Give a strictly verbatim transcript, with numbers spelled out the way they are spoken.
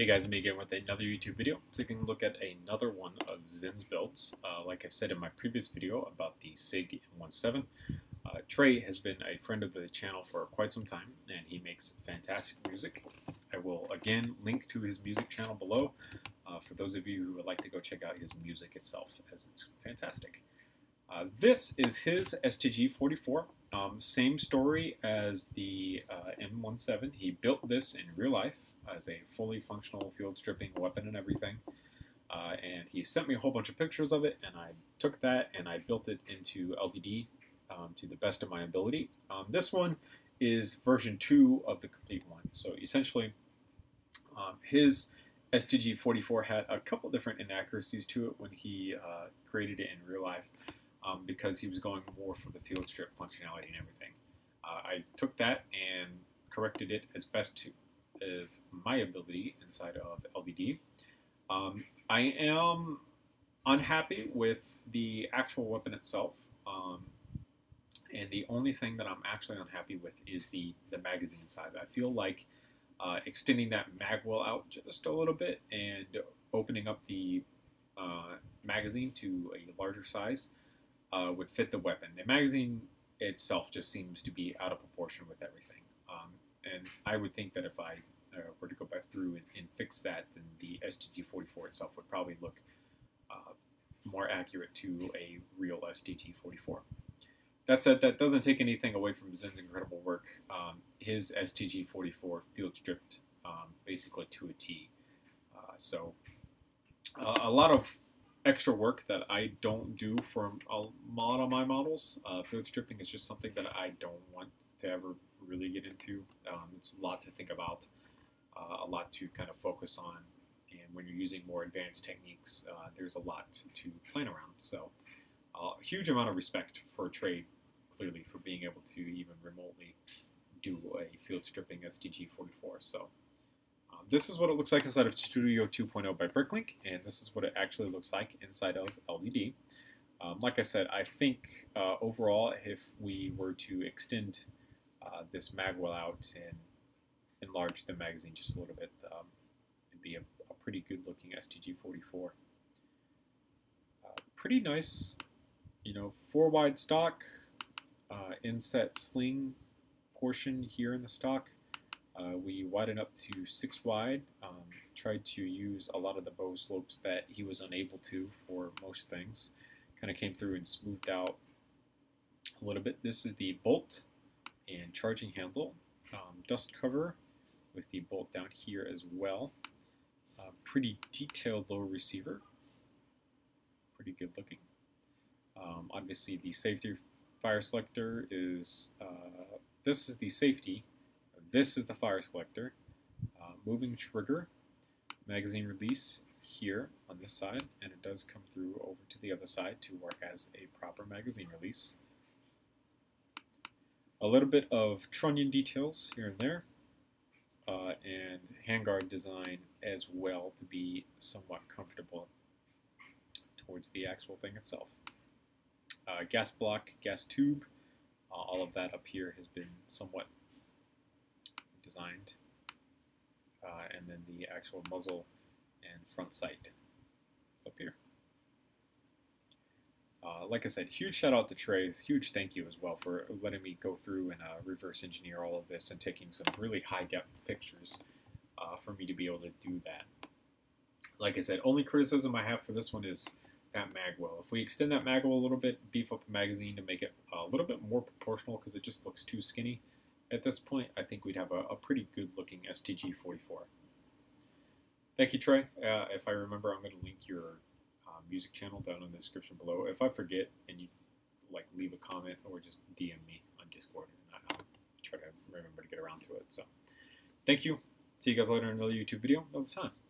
Hey guys, I'm again with another YouTube video, taking a look at another one of Zen's builds. Uh, like I've said in my previous video about the Sig M seventeen, uh, Trey has been a friend of the channel for quite some time, and he makes fantastic music. I will again link to his music channel below uh, for those of you who would like to go check out his music itself, as it's fantastic. Uh, this is his S T G forty-four. Um, same story as the uh, M seventeen. He built this in real life as a fully functional field stripping weapon and everything. Uh, and he sent me a whole bunch of pictures of it, and I took that and I built it into L D D um, to the best of my ability. Um, this one is version two of the complete one. So essentially, um, his S T G forty-four had a couple different inaccuracies to it when he uh, created it in real life, um, because he was going more for the field strip functionality and everything. Uh, I took that and corrected it as best to of my ability inside of L V D. Um, I am unhappy with the actual weapon itself, um, and the only thing that I'm actually unhappy with is the, the magazine side. I feel like uh, extending that mag well out just a little bit and opening up the uh, magazine to a larger size uh, would fit the weapon. The magazine itself just seems to be out of proportion with everything. Um, And I would think that if I uh, were to go back through and, and fix that, then the S T G forty-four itself would probably look uh, more accurate to a real S T G forty-four. That said, that doesn't take anything away from Zen's incredible work. Um, his S T G forty-four field stripped um, basically to a T. Uh, so uh, a lot of extra work that I don't do for a lot of my models. Uh, field stripping is just something that I don't want to ever really get into. Um, it's a lot to think about, uh, a lot to kind of focus on, and when you're using more advanced techniques, uh, there's a lot to plan around. So a uh, huge amount of respect for Trey, clearly, for being able to even remotely do a field stripping S T G forty-four. So um, this is what it looks like inside of Studio two point oh by BrickLink, and this is what it actually looks like inside of L D D. Um, like I said, I think uh, overall, if we were to extend Uh, this mag well out and enlarge the magazine just a little bit, um, it'd be a, a pretty good looking S T G forty-four. Uh, pretty nice, you know, four wide stock, uh, inset sling portion here in the stock. Uh, we widen up to six wide, um, tried to use a lot of the bow slopes that he was unable to for most things. Kind of came through and smoothed out a little bit. This is the bolt and charging handle, um, dust cover with the bolt down here as well. Uh, pretty detailed lower receiver, pretty good looking. Um, obviously the safety fire selector is, uh, this is the safety, this is the fire selector, uh, moving trigger, magazine release here on this side, and it does come through over to the other side to work as a proper magazine release. A little bit of trunnion details here and there, uh, and handguard design as well to be somewhat comfortable towards the actual thing itself. Uh, gas block, gas tube, uh, all of that up here has been somewhat designed, uh, and then the actual muzzle and front sight is up here. Uh, like I said, huge shout out to Trey, huge thank you as well for letting me go through and uh, reverse engineer all of this and taking some really high depth pictures uh, for me to be able to do that. Like I said, only criticism I have for this one is that magwell. If we extend that magwell a little bit, beef up the magazine to make it a little bit more proportional, because it just looks too skinny at this point, I think we'd have a, a pretty good looking S T G forty-four. Thank you, Trey. Uh, if I remember, I'm going to link your music channel down in the description below. If I forget and you like, leave a comment or just D M me on Discord, and I'll try to remember to get around to it. So thank you. See you guys later in another YouTube video. Another time.